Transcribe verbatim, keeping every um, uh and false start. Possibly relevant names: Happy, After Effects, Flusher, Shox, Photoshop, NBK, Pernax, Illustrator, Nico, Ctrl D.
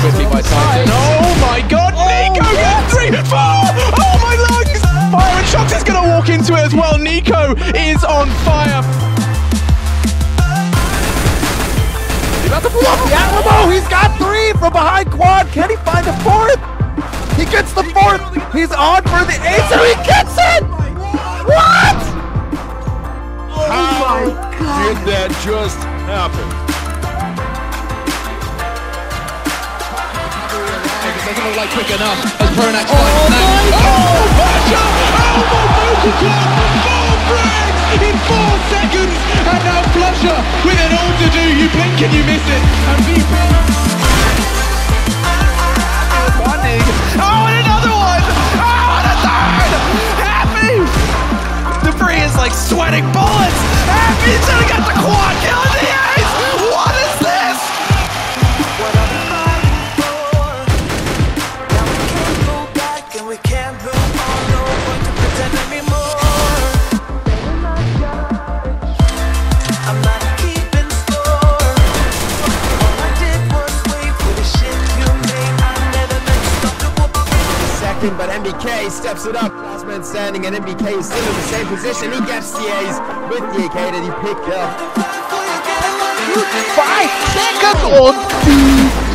quickly by Titan. Oh my god, Nico gets three, four! Oh my lungs! Fire and Shox is going to walk into it as well. Nico is on fire. He's about to blow up the Alamo! He's got three from behind quad. Can he find the fourth? He gets the fourth. He's on for the ace and he gets it! What? Oh my god. Did that just happen? Doesn't look like quick enough as Pernax. Oh, oh my god! Flusher! Almo multi-club! Four frags in four seconds! And now Flusher with an all to do. You blink and you miss it. And one in. Oh, and another one! Oh, and a third! Happy! The three is like sweating bullets! Happy's gonna get the quad kill in the ace! What is this? But N B K steps it up. Last man standing, and N B K is still in the same position. He gets the A's with the A K that he picked up. Five seconds on two.